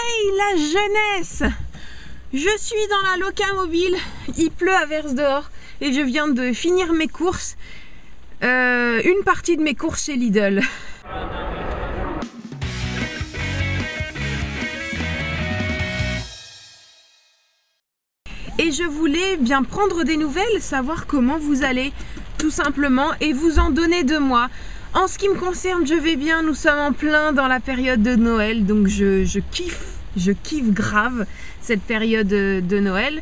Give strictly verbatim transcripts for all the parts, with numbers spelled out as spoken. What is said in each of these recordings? Hey la jeunesse! Je suis dans la Lokamobile, il pleut à verse dehors et je viens de finir mes courses, euh, une partie de mes courses chez Lidl. Et je voulais bien prendre des nouvelles, savoir comment vous allez tout simplement et vous en donner de moi. En ce qui me concerne, je vais bien, nous sommes en plein dans la période de Noël, donc je, je kiffe, je kiffe grave cette période de Noël.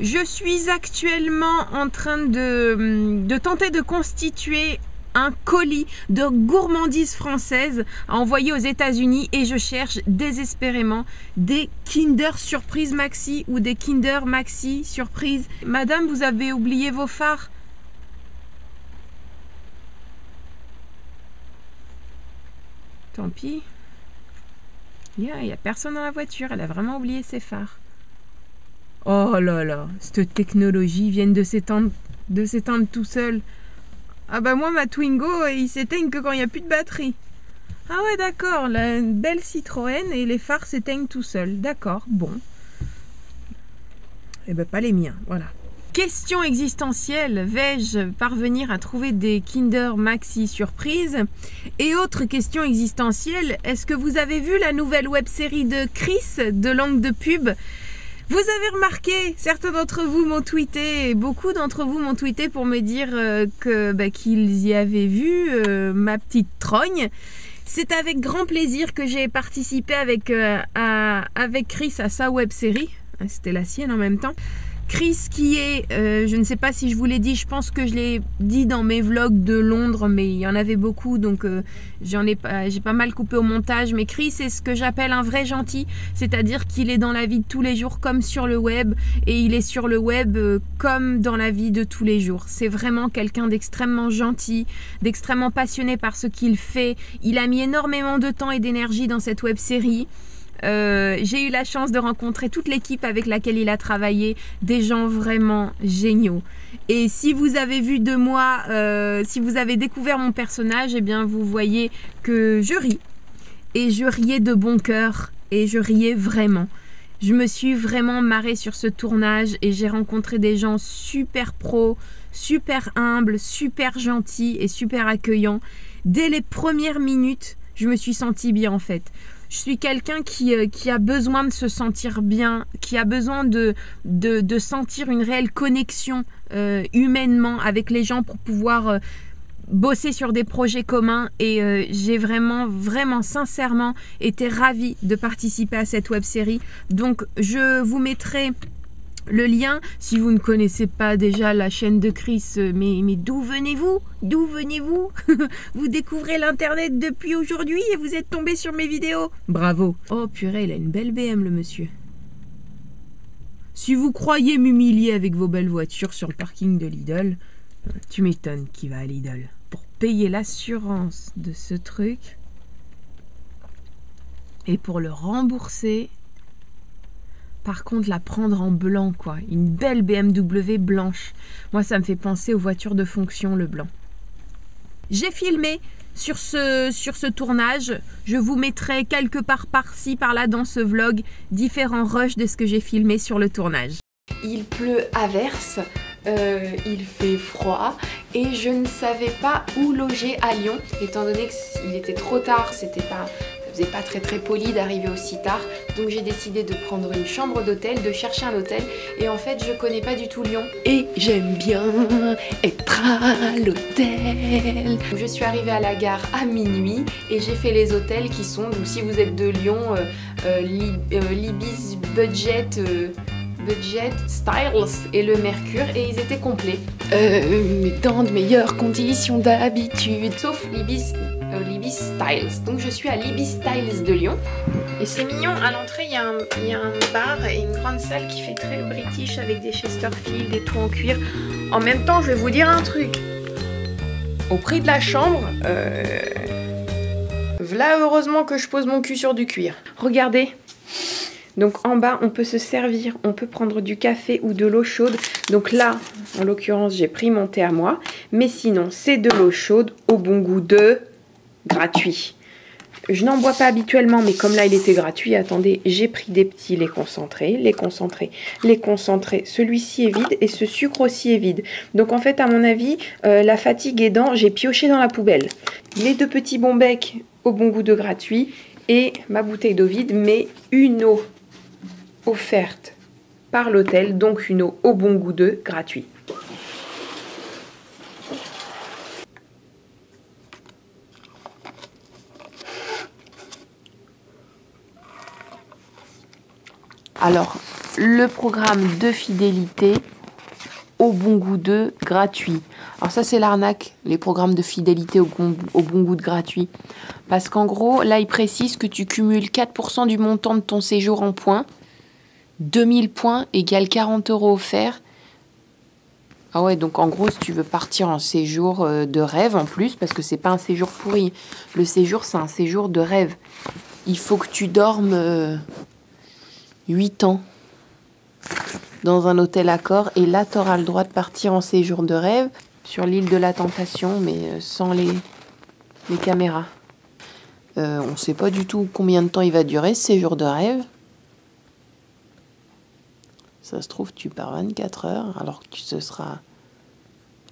Je suis actuellement en train de, de tenter de constituer un colis de gourmandise française à envoyer aux États-Unis et je cherche désespérément des Kinder Surprise Maxi ou des Kinder Maxi Surprise. Madame, vous avez oublié vos phares. Tant pis. Il n'y a personne dans la voiture, elle a vraiment oublié ses phares. Oh là là, cette technologie vient de s'éteindre de s'éteindre tout seul. Ah bah moi ma Twingo, il s'éteigne que quand il n'y a plus de batterie. Ah ouais d'accord, la belle Citroën et les phares s'éteignent tout seuls. D'accord, bon. Eh bah pas les miens, voilà. Question existentielle, vais-je parvenir à trouver des Kinder Maxi Surprise? Et autre question existentielle, est-ce que vous avez vu la nouvelle web-série de Chris de Langue de Pub? Vous avez remarqué, certains d'entre vous m'ont tweeté, et beaucoup d'entre vous m'ont tweeté pour me dire euh, que bah, qu'ils y avaient vu euh, ma petite trogne. C'est avec grand plaisir que j'ai participé avec, euh, à, avec Chris à sa web-série. C'était la sienne en même temps. Chris qui est, euh, je ne sais pas si je vous l'ai dit, je pense que je l'ai dit dans mes vlogs de Londres, mais il y en avait beaucoup, donc euh, j'en ai pas, j'ai pas mal coupé au montage. Mais Chris est ce que j'appelle un vrai gentil, c'est-à-dire qu'il est dans la vie de tous les jours comme sur le web, et il est sur le web euh, comme dans la vie de tous les jours. C'est vraiment quelqu'un d'extrêmement gentil, d'extrêmement passionné par ce qu'il fait. Il a mis énormément de temps et d'énergie dans cette web-série. Euh, j'ai eu la chance de rencontrer toute l'équipe avec laquelle il a travaillé, des gens vraiment géniaux. Et si vous avez vu de moi, euh, si vous avez découvert mon personnage, eh bien vous voyez que je ris. Et je riais de bon cœur, et je riais vraiment. Je me suis vraiment marrée sur ce tournage et j'ai rencontré des gens super pros, super humbles, super gentils et super accueillants. Dès les premières minutes, je me suis sentie bien en fait. Je suis quelqu'un qui, euh, qui a besoin de se sentir bien, qui a besoin de, de, de sentir une réelle connexion euh, humainement avec les gens pour pouvoir euh, bosser sur des projets communs. Et euh, j'ai vraiment, vraiment, sincèrement été ravie de participer à cette web-série. Donc, je vous mettrai le lien. Si vous ne connaissez pas déjà la chaîne de Chris, mais, mais d'où venez-vous? D'où venez-vous? Vous découvrez l'internet depuis aujourd'hui et vous êtes tombé sur mes vidéos. Bravo. Oh purée, il a une belle B M le monsieur. Si vous croyez m'humilier avec vos belles voitures sur le parking de Lidl, tu m'étonnes qui va à Lidl pour payer l'assurance de ce truc et pour le rembourser. Par contre, la prendre en blanc, quoi. Une belle B M W blanche. Moi, ça me fait penser aux voitures de fonction, le blanc. J'ai filmé sur ce, sur ce tournage. Je vous mettrai quelque part par-ci, par-là dans ce vlog, différents rushs de ce que j'ai filmé sur le tournage. Il pleut à verse, euh, il fait froid et je ne savais pas où loger à Lyon. Étant donné qu'il était trop tard, c'était pas... faisait pas très très poli d'arriver aussi tard, donc j'ai décidé de prendre une chambre d'hôtel, de chercher un hôtel, et en fait je connais pas du tout Lyon et j'aime bien être à l'hôtel. Je suis arrivée à la gare à minuit et j'ai fait les hôtels qui sont, donc si vous êtes de Lyon, euh, euh, l'I- euh, l'Ibis Budget, euh, Budget, Styles et le Mercure, et ils étaient complets. Euh, mais dans de meilleures conditions d'habitude, sauf l'Ibis... l'Ibis Styles. Donc je suis à l'Ibis Styles de Lyon. Et c'est mignon, à l'entrée il y, y a un bar et une grande salle qui fait très british avec des Chesterfield et tout en cuir. En même temps, je vais vous dire un truc. Au prix de la chambre, euh... voilà heureusement que je pose mon cul sur du cuir. Regardez. Donc en bas, on peut se servir, on peut prendre du café ou de l'eau chaude. Donc là, en l'occurrence, j'ai pris mon thé à moi. Mais sinon, c'est de l'eau chaude au bon goût de... gratuit. Je n'en bois pas habituellement, mais comme là, il était gratuit, attendez, j'ai pris des petits, les concentrés, les concentrés, les concentrés. Celui-ci est vide et ce sucre aussi est vide. Donc, en fait, à mon avis, euh, la fatigue aidant, j'ai pioché dans la poubelle. Les deux petits bons becs au bon goût de gratuit et ma bouteille d'eau vide, mais une eau offerte par l'hôtel, donc une eau au bon goût de gratuit. Alors, le programme de fidélité au bon goût de gratuit. Alors ça, c'est l'arnaque, les programmes de fidélité au bon, au bon goût de gratuit. Parce qu'en gros, là, ils précisent que tu cumules quatre pour cent du montant de ton séjour en points. deux mille points égale quarante euros offerts. Ah ouais, donc en gros, si tu veux partir en séjour de rêve en plus, parce que c'est pas un séjour pourri. Le séjour, c'est un séjour de rêve. Il faut que tu dormes... Euh huit ans dans un hôtel Accor et là tu auras le droit de partir en séjour de rêve sur l'île de la Tentation mais sans les, les caméras. Euh, on ne sait pas du tout combien de temps il va durer ce séjour de rêve. Ça se trouve tu pars vingt-quatre heures alors que tu te seras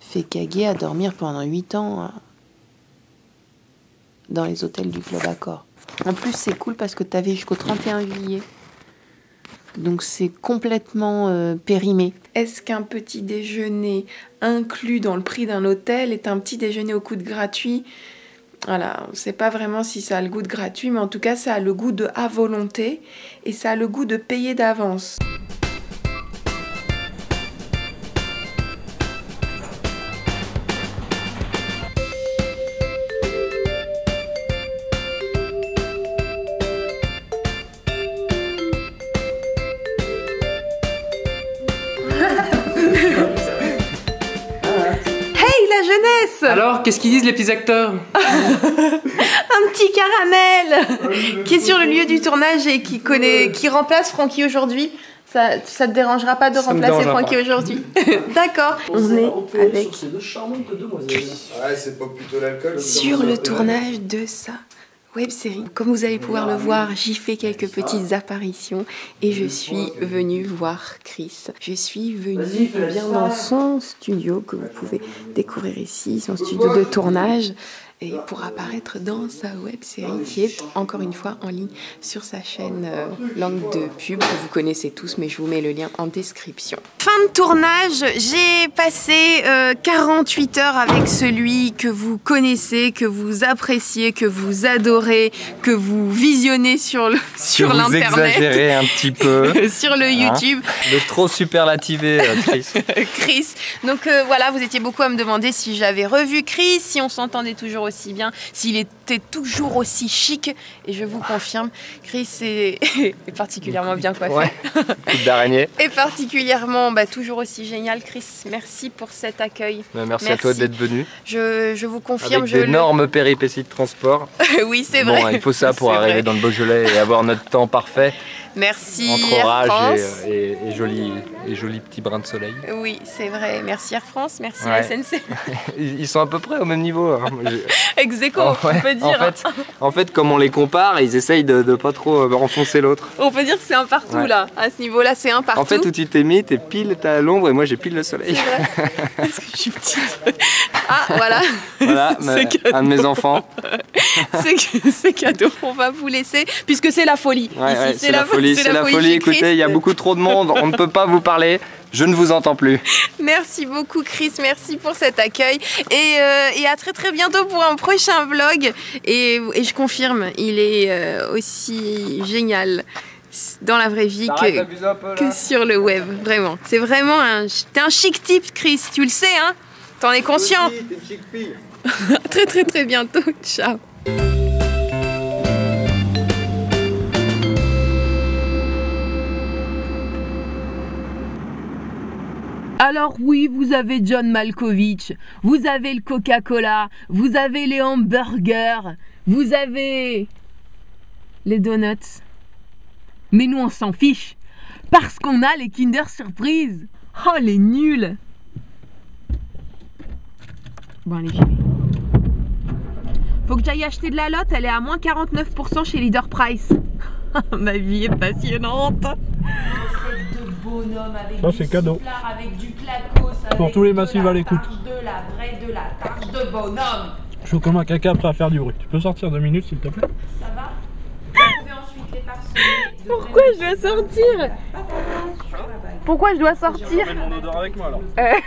fait caguer à dormir pendant huit ans dans les hôtels du club Accor. En plus c'est cool parce que tu avais jusqu'au trente et un juillet. Donc c'est complètement euh, périmé. Est-ce qu'un petit déjeuner inclus dans le prix d'un hôtel est un petit déjeuner au coût de gratuit? Voilà, on ne sait pas vraiment si ça a le goût de gratuit, mais en tout cas ça a le goût de à volonté et ça a le goût de payer d'avance. Alors, qu'est-ce qu'ils disent les petits acteurs? Un petit caramel qui est sur le lieu du tournage et qui, connaît, qui remplace Francky aujourd'hui. Ça ne te dérangera pas de ça remplacer Francky aujourd'hui? D'accord. On est avec Chris sur le tournage de ça. Web-série. Comme vous allez pouvoir le voir, j'y fais quelques petites apparitions et je suis venue voir Chris. Je suis venue bien dans son studio que vous pouvez découvrir ici, son studio de tournage, et pour apparaître dans sa web-série qui est encore une fois en ligne sur sa chaîne euh, Langue de Pub que vous connaissez tous, mais je vous mets le lien en description. Fin de tournage, j'ai passé euh, quarante-huit heures avec celui que vous connaissez, que vous appréciez, que vous adorez, que vous visionnez sur le sur l'internet. Vous exagérez un petit peu sur le YouTube. Hein, le trop superlativé, euh, Chris. Chris. Donc euh, voilà, vous étiez beaucoup à me demander si j'avais revu Chris, si on s'entendait toujours aussi bien, s'il était toujours aussi chic, et je vous confirme, Chris est, est particulièrement bien coiffé. Ouais, coupe d'araignée. Et particulièrement, bah, toujours aussi génial. Chris, merci pour cet accueil. Bah, merci, merci à toi d'être venu. Je, je vous confirme. Avec d'énormes le... péripéties de transport. Oui, c'est bon, vrai. Il faut ça pour arriver vrai. dans le Beaujolais et avoir notre temps parfait. Merci entre orage et, et, et joli et joli petit brin de soleil. Oui, c'est vrai. Merci Air France, merci ouais. S N C F. Ils sont à peu près au même niveau. Hein. Ex-aequo, oh, ouais. on peut dire. En fait, en fait, comme on les compare, ils essayent de, de pas trop enfoncer l'autre. On peut dire que c'est un partout ouais. là. À ce niveau-là, c'est un partout. En fait, où tu t'es mis, t'es pile, t'as l'ombre et moi j'ai pile le soleil. C'est vrai. Parce que je suis petite. Ah voilà. Voilà, mais un de mes enfants. C'est cadeau. On va vous laisser puisque c'est la folie. Ouais, ici, ouais, c'est la, la folie. C'est la, la folie, écoutez, il y a beaucoup trop de monde, on ne peut pas vous parler, je ne vous entends plus. Merci beaucoup Chris, merci pour cet accueil et, euh, et à très très bientôt pour un prochain vlog. Et, et je confirme, il est euh, aussi génial dans la vraie vie que, que sur le web, vraiment. C'est vraiment un, t'es un chic type Chris, tu le sais hein, t'en es conscient. Très très très bientôt, ciao. Alors oui, vous avez John Malkovich, vous avez le Coca-Cola, vous avez les hamburgers, vous avez les donuts. Mais nous on s'en fiche, parce qu'on a les Kinder Surprise. Oh les nuls. Bon allez, j'y vais. Faut que j'aille acheter de la lotte, elle est à moins quarante-neuf pour cent chez Leader Price. Ma vie est passionnante. Recette de bonhomme avec ça, du cadeau. Soufflard, avec du clacos, avec pour tous les massifs à l'écoute. De la vraie, de la tarte de bonhomme. Je suis comme un caca prêt à faire du bruit. Tu peux sortir deux minutes s'il te plaît? Ça va? Ensuite les parsemis. Pourquoi je dois sortir? Pourquoi je dois sortir? Je vais mon odeur avec moi alors.